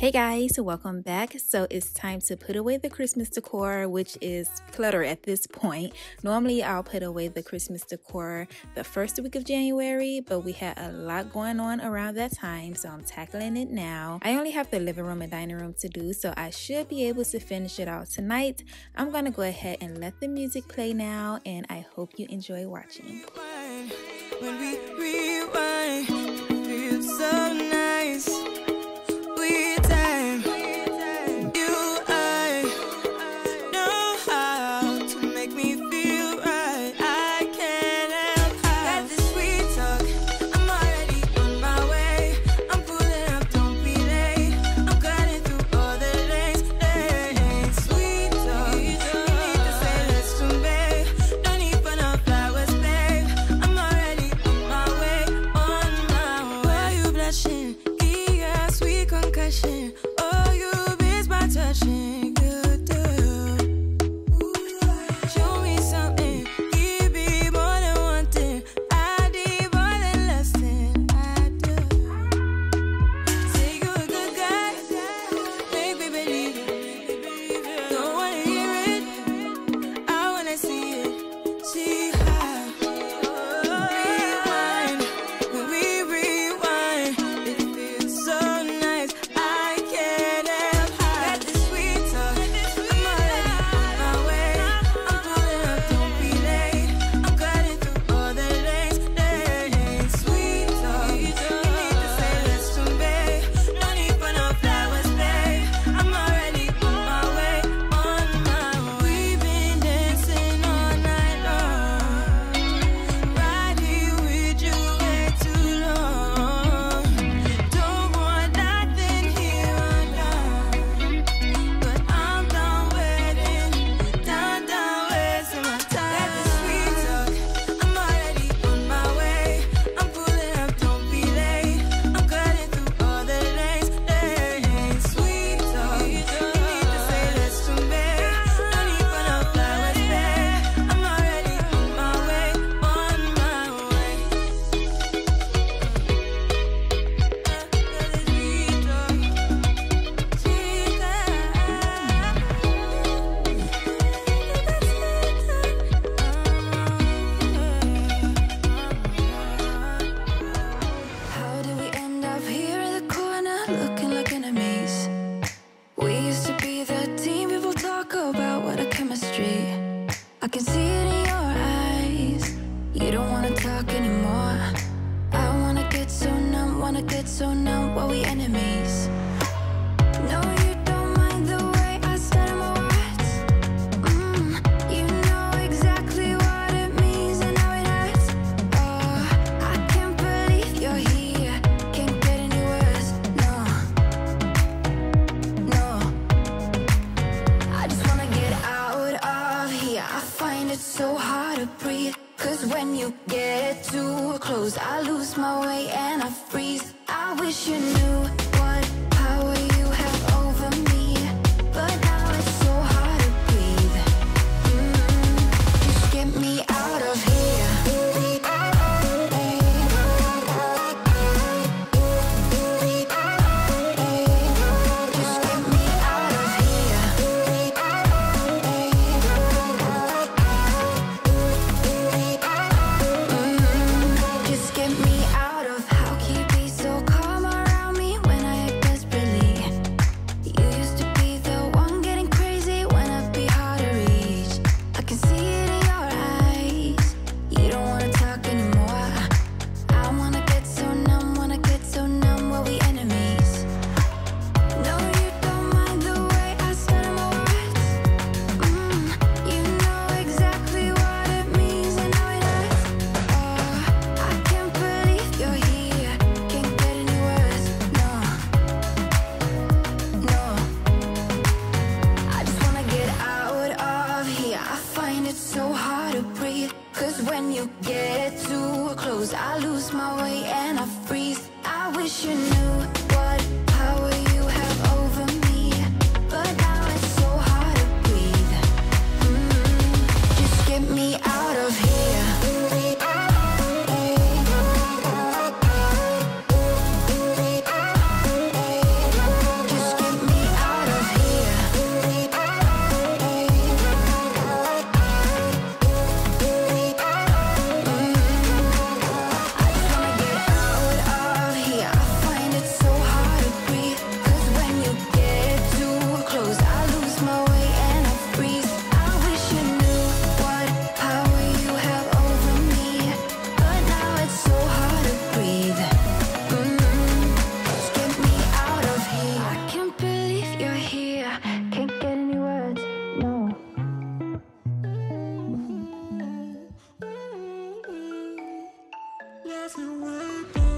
Hey guys, welcome back. So it's time to put away the Christmas decor, which is clutter at this point. Normally I'll put away the Christmas decor the first week of January, but we had a lot going on around that time, so I'm tackling it now. I only have the living room and dining room to do, so I should be able to finish it all tonight. I'm gonna go ahead and let the music play now, and I hope you enjoy watching. When we rewind, feels so nice.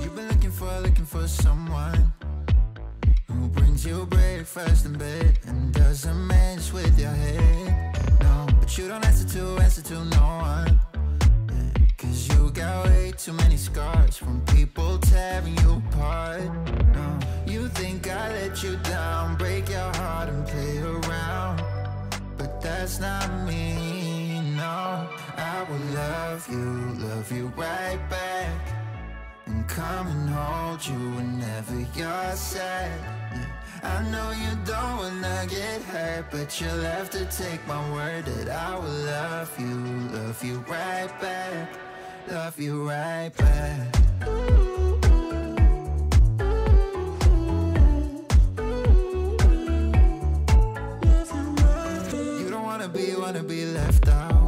You've been looking for someone who brings you breakfast in bed and doesn't match with your head. No, but you don't answer to no one, yeah, 'cause you got way too many scars from people tearing you apart. No, you think I let you down, break your heart and play around, but that's not me, no. I will love you right back, and come and hold you whenever you're sad. I know you don't wanna get hurt, but you'll have to take my word that I will love you right back, love you right back. You don't wanna be left out.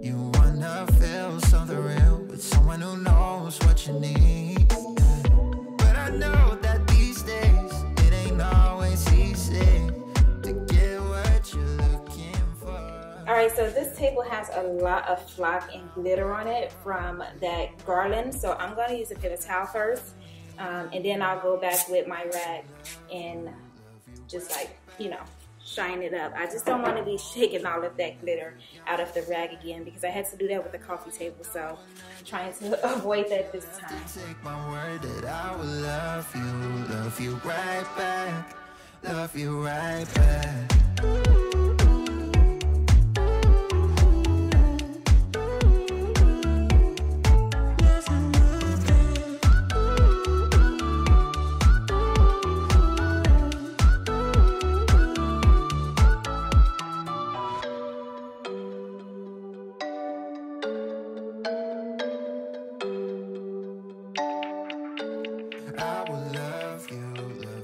You wanna feel something real with someone who knows what you need. But I know that these days it ain't always easy to get what you're looking for. All right, so this table has a lot of flock and glitter on it from that garland. So I'm gonna use a paper towel first, and then I'll go back with my rag and just, like, you know, shine it up. I just don't want to be shaking all of that glitter out of the rag again, because I had to do that with the coffee table, so I'm trying to avoid that this time. Take my word that I will love you right back, love you right back.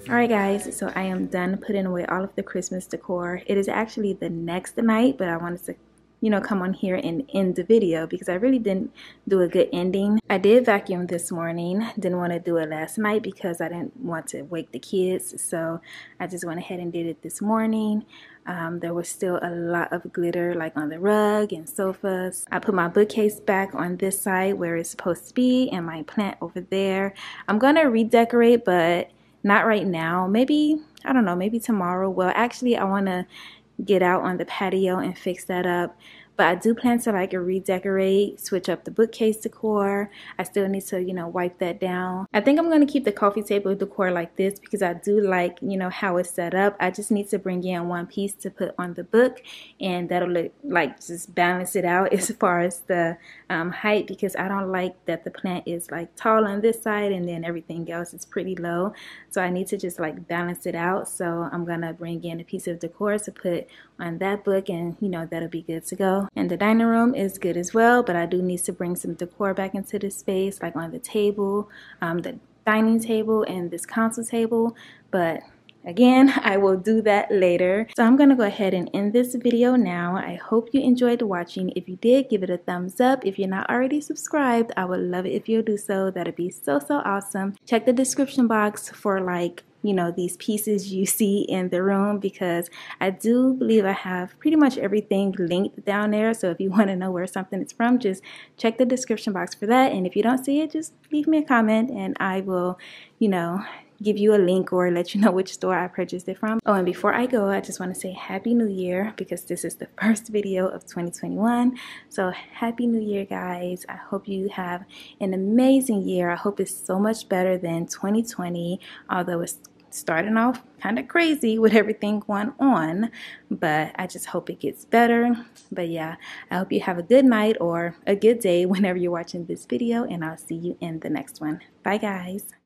Alright guys, so I am done putting away all of the Christmas decor. It is actually the next night, but I wanted to, you know, come on here and end the video because I really didn't do a good ending. I did vacuum this morning. Didn't want to do it last night because I didn't want to wake the kids, so I just went ahead and did it this morning. There was still a lot of glitter, like on the rug and sofas. I put my bookcase back on this side where it's supposed to be, and my plant over there. I'm going to redecorate, but not right now. Maybe, I don't know, maybe tomorrow. Well, actually, I want to get out on the patio and fix that up. But I do plan to, like, redecorate, switch up the bookcase decor. I still need to, you know, wipe that down. I think I'm going to keep the coffee table decor like this because I do like, you know, how it's set up. I just need to bring in one piece to put on the book, and that'll look like, just balance it out as far as the height, because I don't like that the plant is, like, tall on this side and then everything else is pretty low. So I need to just, like, balance it out. So I'm going to bring in a piece of decor to put on that book, and, you know, that'll be good to go. And the dining room is good as well, but I do need to bring some decor back into this space, like on the table, the dining table and this console table. But again, I will do that later. So I'm going to go ahead and end this video now. I hope you enjoyed watching. If you did, give it a thumbs up. If you're not already subscribed, I would love it if you'll do so. That'd be so, so awesome. Check the description box for, like, you know, these pieces you see in the room, because I do believe I have pretty much everything linked down there. So if you want to know where something is from, just check the description box for that. And if you don't see it, just leave me a comment and I will, you know, give you a link or let you know which store I purchased it from. Oh, and before I go, I just want to say Happy New Year, because this is the first video of 2021. So Happy New Year, guys. I hope you have an amazing year. I hope it's so much better than 2020, although it's starting off kind of crazy with everything going on, but I just hope it gets better. But yeah, I hope you have a good night or a good day whenever you're watching this video, and I'll see you in the next one. Bye, guys.